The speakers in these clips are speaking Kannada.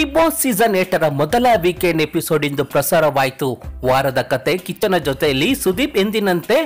ಬಿಗ್ ಬಾಸ್ ಸೀಸನ್ 8ರ ಮೊದಲ ವೀಕೆಂಡ್ ಎಪಿಸೋಡ್ ಇಂದು ಪ್ರಸಾರವಾಯಿತು। ವಾರದ ಕತೆ ಕಿಚ್ಚನ ಜೊತೆಯಲ್ಲಿ ಸುದೀಪ್ ಎಂದಿನಂತೆ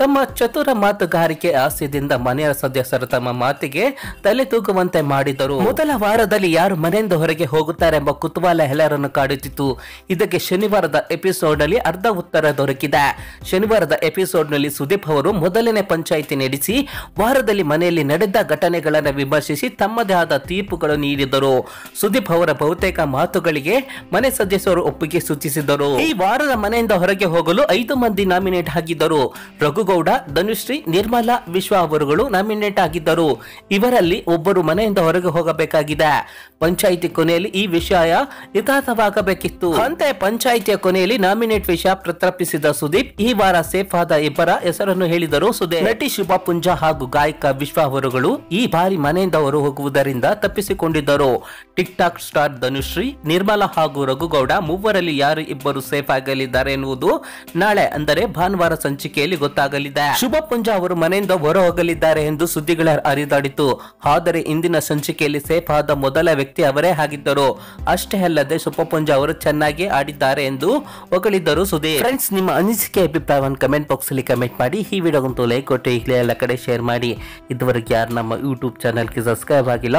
ತಮ್ಮ ಚತುರ ಮಾತುಗಾರಿಕೆ ಹಾಸ್ಯದಿಂದ ಮನೆಯ ಸದಸ್ಯರು ತಮ್ಮ ಮಾತಿಗೆ ತಲೆ ತೂಗುವಂತೆ ಮಾಡಿದರು। ಮೊದಲ ವಾರದಲ್ಲಿ ಯಾರು ಮನೆಯಿಂದ ಹೊರಗೆ ಹೋಗುತ್ತಾರೆ ಎಂಬ ಕುತೂಹಲ ಎಲ್ಲರನ್ನು ಕಾಡುತ್ತಿತ್ತು। ಇದಕ್ಕೆ ಶನಿವಾರದ ಎಪಿಸೋಡ್ ನಲ್ಲಿ ಅರ್ಧ ಉತ್ತರ ದೊರಕಿದೆ। ಶನಿವಾರದ ಎಪಿಸೋಡ್ ನಲ್ಲಿ ಸುದೀಪ್ ಅವರು ಮೊದಲನೇ ಪಂಚಾಯಿತಿ ನಡೆಸಿ ವಾರದಲ್ಲಿ ಮನೆಯಲ್ಲಿ ನಡೆದ ಘಟನೆಗಳನ್ನು ವಿಮರ್ಶಿಸಿ ತಮ್ಮದೇ ಆದ ತೀರ್ಪುಗಳನ್ನು ನೀಡಿದರು। ಸುದೀಪ್ ಅವರ ಬಹುತೇಕ ಮಾತುಗಳಿಗೆ ಮನೆ ಸದಸ್ಯರು ಒಪ್ಪಿಗೆ ಸೂಚಿಸಿದರು। ಈ ವಾರದ ಮನೆಯಿಂದ ಹೊರಗೆ ಹೋಗಲು 5 ಮಂದಿ ನಾಮಿನೇಟ್ ಆಗಿದ್ದರು। ರಘುಗೌಡ, ಧನುಶ್ರೀ, ನಿರ್ಮಲಾ, ವಿಶ್ವ ಅವರುಗಳು ನಾಮಿನೇಟ್ ಆಗಿದ್ದರು। ಇವರಲ್ಲಿ ಒಬ್ಬರು ಮನೆಯಿಂದ ಹೊರಗೆ ಹೋಗಬೇಕಾಗಿದೆ। ಪಂಚಾಯಿತಿ ಕೊನೆಯಲ್ಲಿ ಈ ವಿಷಯ ಯಥಾರ್ಥವಾಗಬೇಕಿತ್ತು ಅಂತೆ ಪಂಚಾಯಿತಿಯ ಕೊನೆಯಲ್ಲಿ ನಾಮಿನೇಟ್ ವಿಷಯ ಪ್ರಸ್ತಾಪಿಸಿದ ಸುದೀಪ್ ಈ ವಾರ ಸೇಫ್ ಆದ ಇಬ್ಬರ ಹೆಸರನ್ನು ಹೇಳಿದರು। ಸುದೀಪ್ ನಟಿ ಶುಭಾ ಪೂಂಜಾ ಹಾಗೂ ಗಾಯಕ ವಿಶ್ವ ಅವರುಗಳು ಈ ಬಾರಿ ಮನೆಯಿಂದ ಹೊರ ಹೋಗುವುದರಿಂದ ತಪ್ಪಿಸಿಕೊಂಡಿದ್ದರು। TikTok star Dhanushree, Nirmala ಹಾಗೂ ರಘುಗೌಡ ಮೂವರಲ್ಲಿ ಯಾರು ಇಬ್ಬರು ಸೇಫ್ ಆಗಲಿದ್ದಾರೆ ಎನ್ನುವುದು ನಾಳೆ ಅಂದರೆ ಭಾನುವಾರ ಸಂಚಿಕೆಯಲ್ಲಿ ಗೊತ್ತಾಗಲಿದೆ। ಶುಭಾ ಪೂಂಜಾ ಅವರು ಮನೆಯಿಂದ ಹೊರ ಹೋಗಲಿದ್ದಾರೆ ಎಂದು ಸುದ್ದಿಗಳ ಹರಿದಾಡಿತು। ಆದರೆ ಇಂದಿನ ಸಂಚಿಕೆಯಲ್ಲಿ ಸೇಫ್ ಆದ ಮೊದಲ ವ್ಯಕ್ತಿ ಅವರೇ ಆಗಿದ್ದರು। ಅಷ್ಟೇ ಅಲ್ಲದೆ ಶುಭಾ ಪೂಂಜಾ ಅವರು ಚೆನ್ನಾಗಿ ಆಡಿದ್ದಾರೆ ಎಂದು ಹೊಗಳಿದ್ದರು ಸುದೀಪ್। ಫ್ರೆಂಡ್ಸ್, ನಿಮ್ಮ ಅನಿಸಿಕೆ ಅಭಿಪ್ರಾಯವನ್ನು ಕಮೆಂಟ್ ಬಾಕ್ಸ್ ಅಲ್ಲಿ ಕಮೆಂಟ್ ಮಾಡಿ। ಈ ವಿಡಿಯೋಗಂತೂ ಲೈಕ್ ಕೊಟ್ಟು ಈಗಲೇ ಎಲ್ಲ ಕಡೆ ಶೇರ್ ಮಾಡಿ। ಇದುವರೆಗೆ ಯಾರು ನಮ್ಮ ಯೂಟ್ಯೂಬ್ ಚಾನಲ್ಗೆ ಸಬ್ಸ್ಕ್ರೈಬ್ ಆಗಿಲ್ಲ,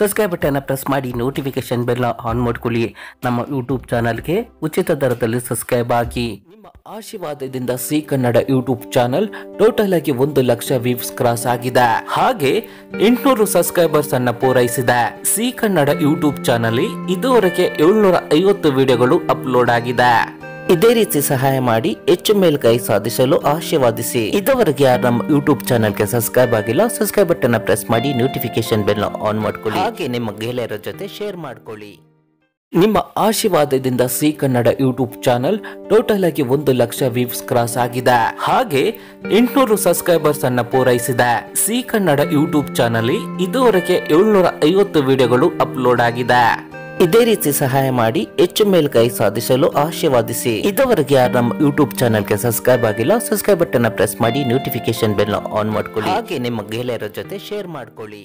ಸಬ್ಸ್ಕ್ರೈಬ್ ಬಟನ್ ಪ್ರೆಸ್ ಮಾಡಿ ನೋಟಿಫಿಕೇಶನ್ ಬೆಲ್ ಆನ್ ಮಾಡಿಕೊಳ್ಳಿ। ನಮ್ಮ ಯೂಟ್ಯೂಬ್ ಚಾನಲ್ಗೆ ಉಚಿತ ದರದಲ್ಲಿ ಸಬ್ಸ್ಕ್ರೈಬ್ ಆಗಿ। ನಿಮ್ಮ ಆಶೀರ್ವಾದದಿಂದ C Kannada YouTube channel total ಆಗಿ 1 ಲಕ್ಷ ವ್ಯೂಸ್ ಕ್ರಾಸ್ ಆಗಿದೆ, ಹಾಗೆ 800 ಸಬ್ಸ್ಕ್ರೈಬರ್ಸ್ ಅನ್ನ ಪೂರೈಸಿದೆ। ಸಿ ಕನ್ನಡ ಯೂಟ್ಯೂಬ್ ಚಾನಲ್ ಇದುವರೆಗೆ 750 ವಿಡಿಯೋಗಳು ಅಪ್ಲೋಡ್ ಆಗಿದೆ। ಇದೇ ರೀತಿ ಸಹಾಯ ಮಾಡಿ ಹೆಚ್ಚು ಮೇಲ್ಗೈ ಸಾಧಿಸಲು ಆಶೀರ್ವಾದಿಸಿ। ಇದುವರೆಗೆ ಯಾರು ನಮ್ಮ ಯೂಟ್ಯೂಬ್ ಚಾನಲ್ಗೆ ಸಬ್ಸ್ಕ್ರೈಬ್ ಆಗಿಲ್ಲ, ಸಬ್ಸ್ಕ್ರೈಬ್ ಬಟನ್ ಪ್ರೆಸ್ ಮಾಡಿ ನೋಟಿಫಿಕೇಶನ್ ಬೆಲ್ ಆನ್ ಮಾಡ್ಕೊಳ್ಳಿ, ಹಾಗೆ ನಿಮ್ಮ ಗೆಳೆಯರ ಜೊತೆ ಶೇರ್ ಮಾಡ್ಕೊಳ್ಳಿ। ನಿಮ್ಮ ಆಶೀರ್ವಾದದಿಂದ C Kannada YouTube channel total ಆಗಿ 1 ಲಕ್ಷ ವ್ಯೂಸ್ ಕ್ರಾಸ್ ಆಗಿದೆ, ಹಾಗೆ 800 ಸಬ್ಸ್ಕ್ರೈಬರ್ಸ್ ಅನ್ನ ಪೂರೈಸಿದೆ। ಸಿ ಕನ್ನಡ ಯೂಟ್ಯೂಬ್ ಚಾನಲ್ ಇದುವರೆಗೆ 750 ವಿಡಿಯೋಗಳು ಅಪ್ಲೋಡ್ ಆಗಿದೆ। ಇದೇ ರೀತಿ ಸಹಾಯ ಮಾಡಿ ಹೆಚ್ಚು ಮೇಲ್ಗೈ ಸಾಧಿಸಲು ಆಶೀರ್ವಾದಿಸಿ। ಇದುವರೆಗೆ ಯಾರು ನಮ್ಮ ಯೂಟ್ಯೂಬ್ ಚಾನಲ್ಗೆ ಸಬ್ಸ್ಕ್ರೈಬ್ ಆಗಿಲ್ಲ, ಸಬ್ಸ್ಕ್ರೈಬ್ ಬಟನ್ ಪ್ರೆಸ್ ಮಾಡಿ ನೋಟಿಫಿಕೇಶನ್ ಬೆಲ್ ಆನ್ ಮಾಡ್ಕೊಳ್ಳಿ, ಹಾಗೆ ನಿಮ್ಮ ಗೆಳೆಯರ ಜೊತೆ ಶೇರ್ ಮಾಡ್ಕೊಳ್ಳಿ।